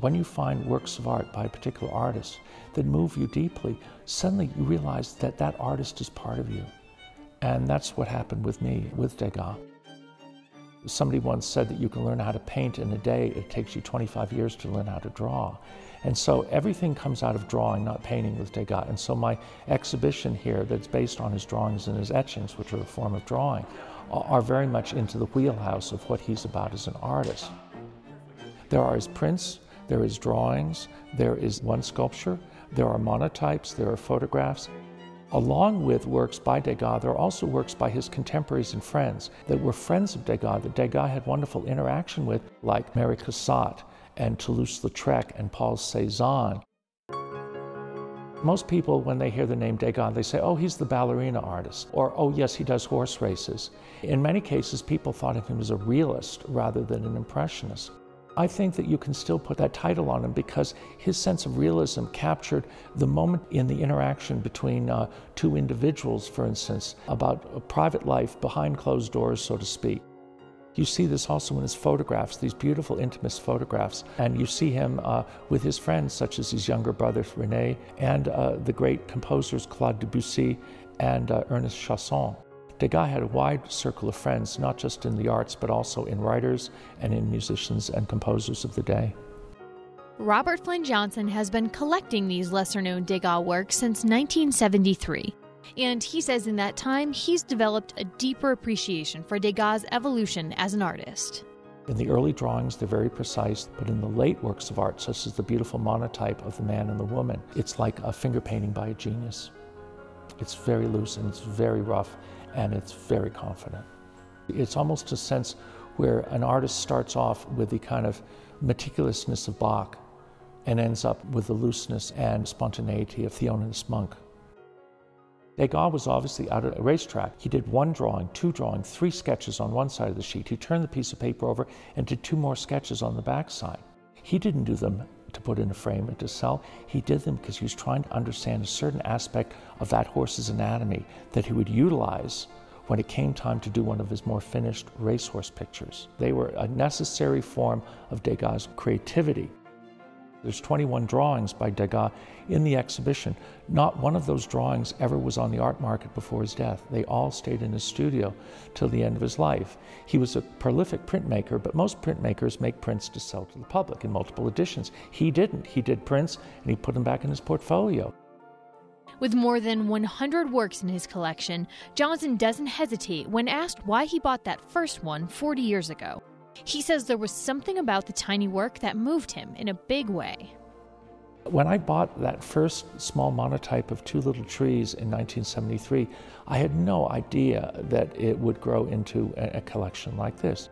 When you find works of art by a particular artist that move you deeply, suddenly you realize that that artist is part of you. And that's what happened with me, with Degas. Somebody once said that you can learn how to paint in a day, it takes you 25 years to learn how to draw. And so everything comes out of drawing, not painting, with Degas. And so my exhibition here that's based on his drawings and his etchings, which are a form of drawing, are very much into the wheelhouse of what he's about as an artist. There are his prints, there is drawings, there is one sculpture, there are monotypes, there are photographs. Along with works by Degas, there are also works by his contemporaries and friends that were friends of Degas, that Degas had wonderful interaction with, like Mary Cassatt and Toulouse-Lautrec and Paul Cézanne. Most people, when they hear the name Degas, they say, oh, he's the ballerina artist, or oh, yes, he does horse races. In many cases, people thought of him as a realist rather than an impressionist. I think that you can still put that title on him because his sense of realism captured the moment in the interaction between two individuals, for instance, about a private life behind closed doors, so to speak. You see this also in his photographs, these beautiful, intimate photographs, and you see him with his friends, such as his younger brother, René, and the great composers, Claude Debussy and Ernest Chausson. Degas had a wide circle of friends, not just in the arts, but also in writers and in musicians and composers of the day. Robert Flynn Johnson has been collecting these lesser-known Degas works since 1973. And he says in that time, he's developed a deeper appreciation for Degas' evolution as an artist. In the early drawings, they're very precise, but in the late works of art, such as the beautiful monotype of the man and the woman, it's like a finger painting by a genius. It's very loose and it's very rough and it's very confident. It's almost a sense where an artist starts off with the kind of meticulousness of Bach and ends up with the looseness and spontaneity of Thelonious Monk. Degas was obviously out at a racetrack. He did one drawing, two drawings, three sketches on one side of the sheet. He turned the piece of paper over and did two more sketches on the back side. He didn't do them to put in a frame and to sell. He did them because he was trying to understand a certain aspect of that horse's anatomy that he would utilize when it came time to do one of his more finished racehorse pictures. They were a necessary form of Degas' creativity. There's 21 drawings by Degas in the exhibition. Not one of those drawings ever was on the art market before his death. They all stayed in his studio till the end of his life. He was a prolific printmaker, but most printmakers make prints to sell to the public in multiple editions. He didn't. He did prints and he put them back in his portfolio. With more than 100 works in his collection, Johnson doesn't hesitate when asked why he bought that first one 40 years ago. He says there was something about the tiny work that moved him in a big way. When I bought that first small monotype of Two Little Trees in 1973, I had no idea that it would grow into a collection like this.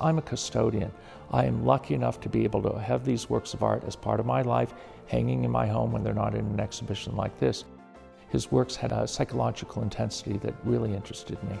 I'm a custodian. I am lucky enough to be able to have these works of art as part of my life, hanging in my home when they're not in an exhibition like this. His works had a psychological intensity that really interested me.